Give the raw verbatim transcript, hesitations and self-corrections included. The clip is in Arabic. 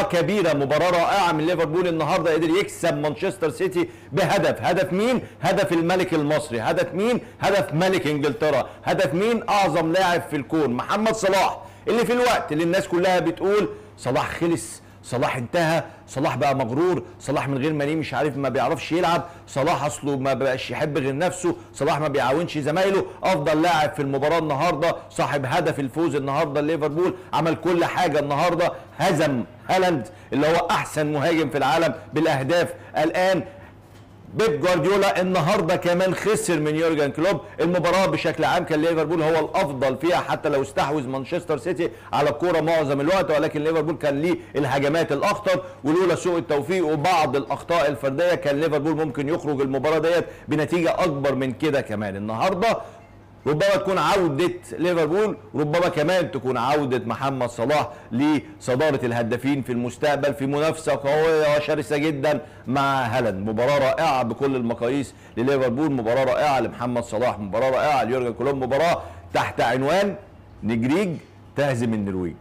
كبيرة، مباراة رائعة من ليفربول النهاردة، قدر يكسب مانشستر سيتي بهدف. هدف مين؟ هدف الملك المصري. هدف مين؟ هدف ملك انجلترا. هدف مين؟ أعظم لاعب في الكون، محمد صلاح، اللي في الوقت اللي الناس كلها بتقول صلاح خلص، صلاح انتهى، صلاح بقى مغرور، صلاح من غير ماني مش عارف ما بيعرفش يلعب، صلاح اصله ما بقاش يحب غير نفسه، صلاح ما بيعاونش زمايله. افضل لاعب في المباراه النهارده، صاحب هدف الفوز النهارده ليفربول، عمل كل حاجه النهارده، هزم هالاند اللي هو احسن مهاجم في العالم بالاهداف الان. بيب جارديولا النهارده كمان خسر من يورجن كلوب. المباراه بشكل عام كان ليفربول هو الافضل فيها، حتى لو استحوذ مانشستر سيتي على الكوره معظم الوقت، ولكن ليفربول كان ليه الهجمات الاخطر، ولولا سوء التوفيق وبعض الاخطاء الفرديه كان ليفربول ممكن يخرج المباراه ديت بنتيجه اكبر من كده. كمان النهارده ربما تكون عودة ليفربول، ربما كمان تكون عودة محمد صلاح لصدارة الهدافين في المستقبل في منافسة قوية وشرسة جدا مع هالاند. مباراة رائعة بكل المقاييس لليفربول، مباراة رائعة لمحمد صلاح، مباراة رائعة ليورجن كلوب، مباراة تحت عنوان نجريج تهزم النرويج.